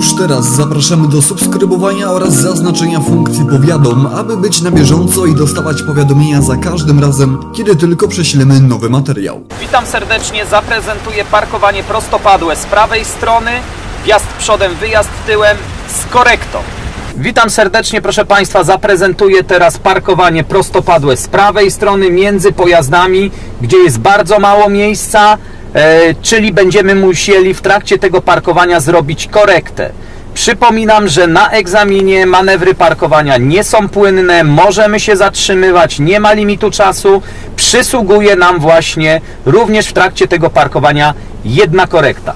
Już teraz zapraszamy do subskrybowania oraz zaznaczenia funkcji powiadom, aby być na bieżąco i dostawać powiadomienia za każdym razem, kiedy tylko prześlemy nowy materiał. Witam serdecznie, zaprezentuję parkowanie prostopadłe z prawej strony, wjazd przodem, wyjazd tyłem z korektą. Witam serdecznie, proszę Państwa, zaprezentuję teraz parkowanie prostopadłe z prawej strony między pojazdami, gdzie jest bardzo mało miejsca, czyli będziemy musieli w trakcie tego parkowania zrobić korektę. Przypominam, że na egzaminie manewry parkowania nie są płynne, możemy się zatrzymywać, nie ma limitu czasu. Przysługuje nam właśnie również w trakcie tego parkowania jedna korekta.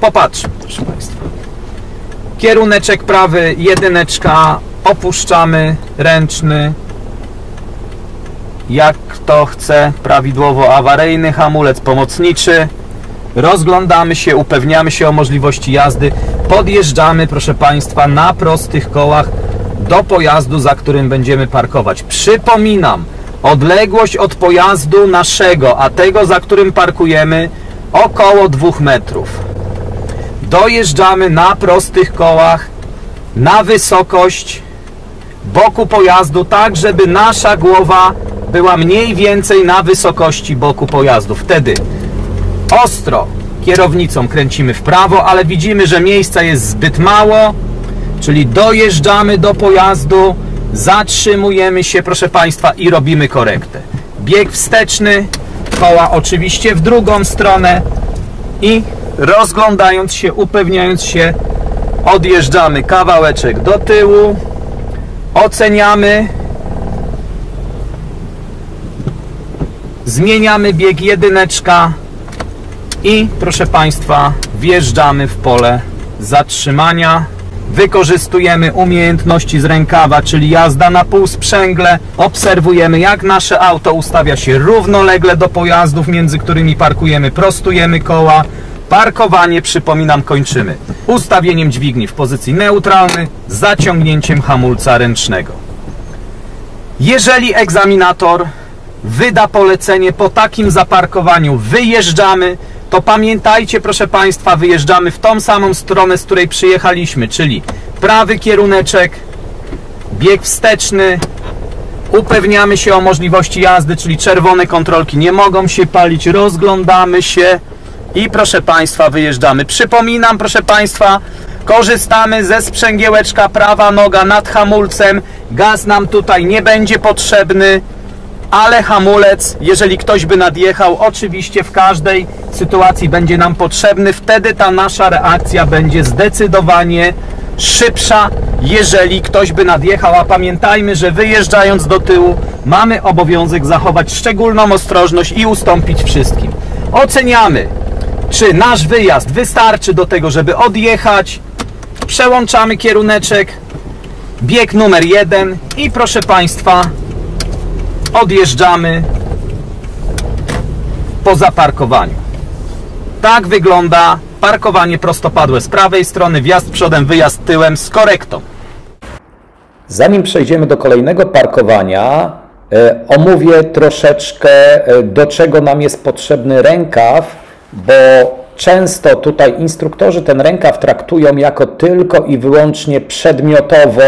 Popatrzmy, proszę Państwa. Kieruneczek prawy, jedyneczka, opuszczamy, ręczny, jak kto chce, prawidłowo awaryjny, hamulec pomocniczy, rozglądamy się, upewniamy się o możliwości jazdy, podjeżdżamy, proszę Państwa, na prostych kołach do pojazdu, za którym będziemy parkować. Przypominam, odległość od pojazdu naszego, a tego, za którym parkujemy, około 2 metrów. Dojeżdżamy na prostych kołach, na wysokość boku pojazdu, tak żeby nasza głowa była mniej więcej na wysokości boku pojazdu. Wtedy ostro kierownicą kręcimy w prawo, ale widzimy, że miejsca jest zbyt mało, czyli dojeżdżamy do pojazdu, zatrzymujemy się, proszę Państwa, i robimy korektę. Bieg wsteczny, koła oczywiście w drugą stronę i rozglądając się, upewniając się, odjeżdżamy kawałeczek do tyłu, oceniamy, zmieniamy bieg jedyneczka i, proszę Państwa, wjeżdżamy w pole zatrzymania. Wykorzystujemy umiejętności z rękawa, czyli jazda na półsprzęgle. Obserwujemy, jak nasze auto ustawia się równolegle do pojazdów, między którymi parkujemy, prostujemy koła. Parkowanie, przypominam, kończymy ustawieniem dźwigni w pozycji neutralnej, zaciągnięciem hamulca ręcznego. Jeżeli egzaminator wyda polecenie po takim zaparkowaniu wyjeżdżamy, to pamiętajcie, proszę Państwa, wyjeżdżamy w tą samą stronę, z której przyjechaliśmy, czyli prawy kieruneczek, bieg wsteczny, upewniamy się o możliwości jazdy, czyli czerwone kontrolki nie mogą się palić, rozglądamy się i, proszę Państwa, wyjeżdżamy. Przypominam, proszę Państwa, korzystamy ze sprzęgiełeczka, prawa noga nad hamulcem. Gaz nam tutaj nie będzie potrzebny, ale hamulec, jeżeli ktoś by nadjechał, oczywiście w każdej sytuacji będzie nam potrzebny. Wtedy ta nasza reakcja będzie zdecydowanie szybsza, jeżeli ktoś by nadjechał. A pamiętajmy, że wyjeżdżając do tyłu mamy obowiązek zachować szczególną ostrożność i ustąpić wszystkim. Oceniamy, czy nasz wyjazd wystarczy do tego, żeby odjechać. Przełączamy kieruneczek, bieg numer 1 i, proszę Państwa, odjeżdżamy po zaparkowaniu. Tak wygląda parkowanie prostopadłe z prawej strony, wjazd przodem, wyjazd tyłem z korektą. Zanim przejdziemy do kolejnego parkowania, omówię troszeczkę, do czego nam jest potrzebny rękaw, bo często tutaj instruktorzy ten rękaw traktują jako tylko i wyłącznie przedmiotowo,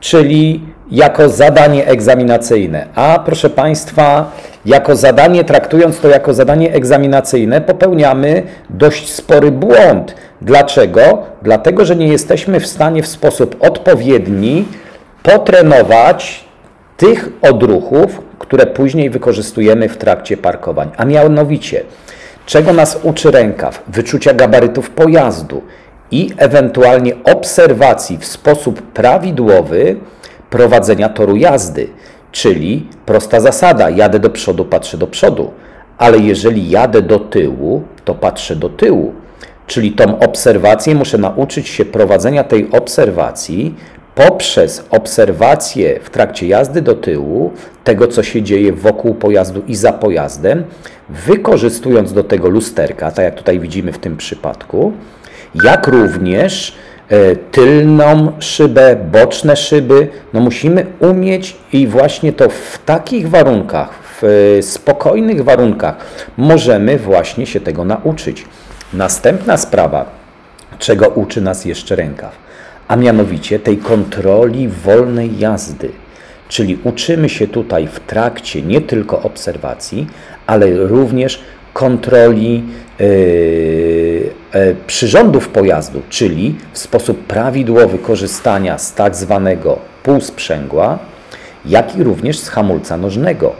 czyli jako zadanie egzaminacyjne. A proszę Państwa, jako zadanie, traktując to jako zadanie egzaminacyjne, popełniamy dość spory błąd. Dlaczego? Dlatego, że nie jesteśmy w stanie w sposób odpowiedni potrenować tych odruchów, które później wykorzystujemy w trakcie parkowań. A mianowicie, czego nas uczy rękaw? Wyczucia gabarytów pojazdu i ewentualnie obserwacji w sposób prawidłowy prowadzenia toru jazdy, czyli prosta zasada, jadę do przodu, patrzę do przodu, ale jeżeli jadę do tyłu, to patrzę do tyłu, czyli tą obserwację muszę nauczyć się prowadzenia tej obserwacji poprzez obserwację w trakcie jazdy do tyłu, tego co się dzieje wokół pojazdu i za pojazdem, wykorzystując do tego lusterka, tak jak tutaj widzimy w tym przypadku, jak również tylną szybę, boczne szyby. No musimy umieć i właśnie to w takich warunkach, w spokojnych warunkach możemy właśnie się tego nauczyć. Następna sprawa, czego uczy nas jeszcze rękaw, a mianowicie tej kontroli wolnej jazdy. Czyli uczymy się tutaj w trakcie nie tylko obserwacji, ale również kontroli przyrządów pojazdu, czyli w sposób prawidłowy korzystania z tak zwanego półsprzęgła, jak i również z hamulca nożnego.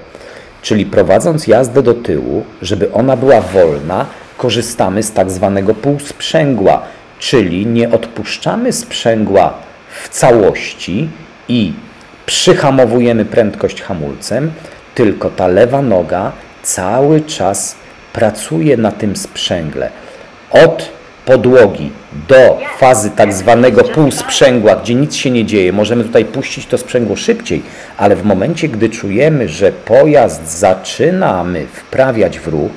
Czyli prowadząc jazdę do tyłu, żeby ona była wolna, korzystamy z tak zwanego półsprzęgła, czyli nie odpuszczamy sprzęgła w całości i przyhamowujemy prędkość hamulcem, tylko ta lewa noga cały czas pracuje na tym sprzęgle. Od podłogi do fazy tak zwanego półsprzęgła, gdzie nic się nie dzieje, możemy tutaj puścić to sprzęgło szybciej, ale w momencie, gdy czujemy, że pojazd zaczynamy wprawiać w ruch,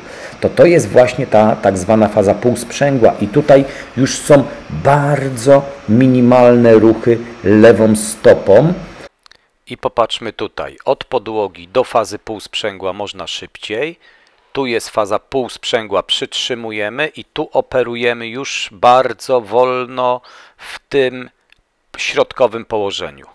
to jest właśnie ta tak zwana faza półsprzęgła i tutaj już są bardzo minimalne ruchy lewą stopą. I popatrzmy tutaj, od podłogi do fazy półsprzęgła można szybciej, tu jest faza półsprzęgła, przytrzymujemy i tu operujemy już bardzo wolno w tym środkowym położeniu.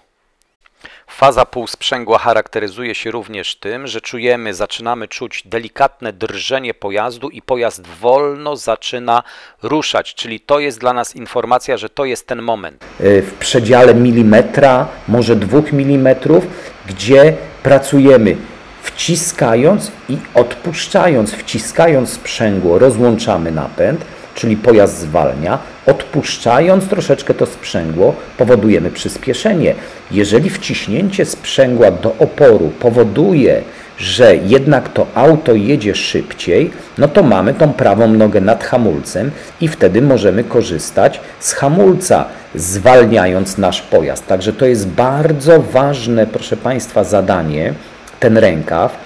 Faza półsprzęgła charakteryzuje się również tym, że czujemy, zaczynamy czuć delikatne drżenie pojazdu i pojazd wolno zaczyna ruszać, czyli to jest dla nas informacja, że to jest ten moment. W przedziale milimetra, może 2 milimetrów, gdzie pracujemy wciskając i odpuszczając, wciskając sprzęgło rozłączamy napęd, czyli pojazd zwalnia, odpuszczając troszeczkę to sprzęgło, powodujemy przyspieszenie. Jeżeli wciśnięcie sprzęgła do oporu powoduje, że jednak to auto jedzie szybciej, no to mamy tą prawą nogę nad hamulcem i wtedy możemy korzystać z hamulca, zwalniając nasz pojazd. Także to jest bardzo ważne, proszę Państwa, zadanie, ten rękaw,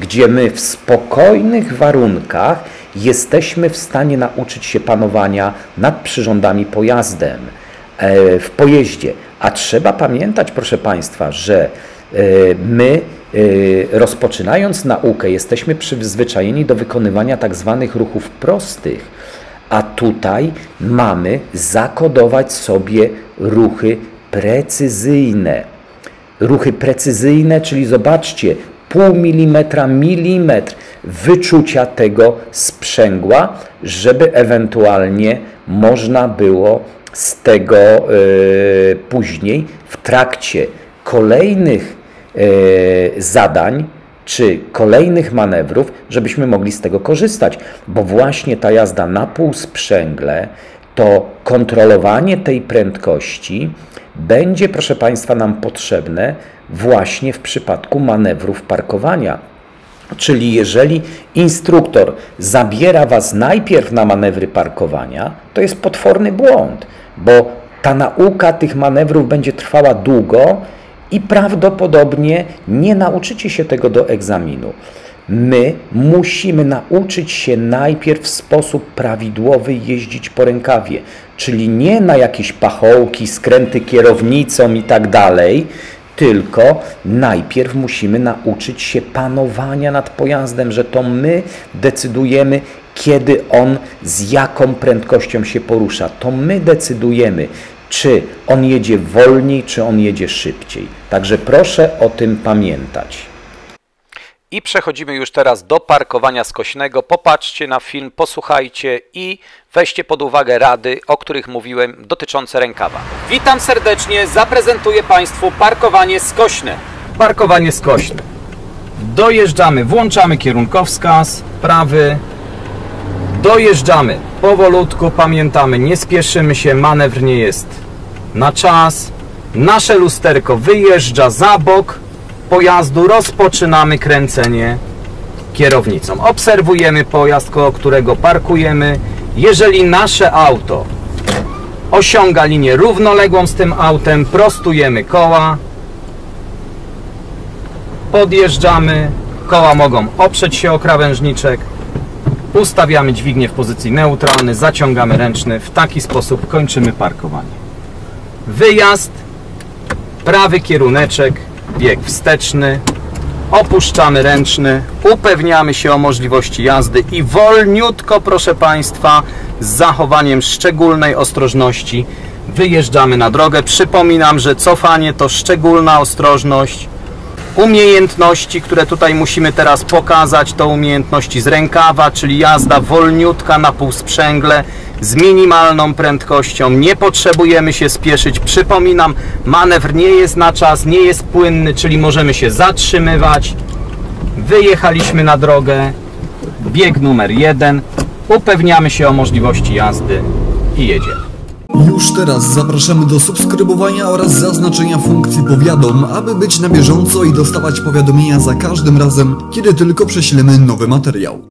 gdzie my w spokojnych warunkach jesteśmy w stanie nauczyć się panowania nad przyrządami pojazdem w pojeździe. A trzeba pamiętać, proszę Państwa, że my rozpoczynając naukę jesteśmy przyzwyczajeni do wykonywania tak zwanych ruchów prostych, a tutaj mamy zakodować sobie ruchy precyzyjne. Ruchy precyzyjne, czyli zobaczcie, pół milimetra, milimetr wyczucia tego sprzęgła, żeby ewentualnie można było z tego później w trakcie kolejnych zadań czy kolejnych manewrów, żebyśmy mogli z tego korzystać, bo właśnie ta jazda na półsprzęgle, to kontrolowanie tej prędkości będzie, proszę Państwa, nam potrzebne właśnie w przypadku manewrów parkowania. Czyli jeżeli instruktor zabiera Was najpierw na manewry parkowania, to jest potworny błąd, bo ta nauka tych manewrów będzie trwała długo i prawdopodobnie nie nauczycie się tego do egzaminu. My musimy nauczyć się najpierw w sposób prawidłowy jeździć po rękawie, czyli nie na jakieś pachołki, skręty kierownicą i tak dalej, tylko najpierw musimy nauczyć się panowania nad pojazdem, że to my decydujemy, kiedy on z jaką prędkością się porusza. To my decydujemy, czy on jedzie wolniej, czy on jedzie szybciej. Także proszę o tym pamiętać. I przechodzimy już teraz do parkowania skośnego. Popatrzcie na film, posłuchajcie i weźcie pod uwagę rady, o których mówiłem, dotyczące rękawa. Witam serdecznie, zaprezentuję Państwu parkowanie skośne. Parkowanie skośne. Dojeżdżamy, włączamy kierunkowskaz, prawy. Dojeżdżamy powolutku, pamiętamy, nie spieszymy się, manewr nie jest na czas. Nasze lusterko wyjeżdża za bok pojazdu, rozpoczynamy kręcenie kierownicą. Obserwujemy pojazd, koło którego parkujemy. Jeżeli nasze auto osiąga linię równoległą z tym autem, prostujemy koła, podjeżdżamy, koła mogą oprzeć się o krawężniczek, ustawiamy dźwignię w pozycji neutralnej, zaciągamy ręczny, w taki sposób kończymy parkowanie. Wyjazd, prawy kieruneczek, bieg wsteczny, opuszczamy ręczny, upewniamy się o możliwości jazdy i wolniutko, proszę Państwa, z zachowaniem szczególnej ostrożności wyjeżdżamy na drogę. Przypominam, że cofanie to szczególna ostrożność. Umiejętności, które tutaj musimy teraz pokazać, to umiejętności z rękawa, czyli jazda wolniutka na półsprzęgle z minimalną prędkością. Nie potrzebujemy się spieszyć. Przypominam, manewr nie jest na czas, nie jest płynny, czyli możemy się zatrzymywać. Wyjechaliśmy na drogę. Bieg numer 1. Upewniamy się o możliwości jazdy i jedziemy. Już teraz zapraszamy do subskrybowania oraz zaznaczenia funkcji powiadom, aby być na bieżąco i dostawać powiadomienia za każdym razem, kiedy tylko prześlemy nowy materiał.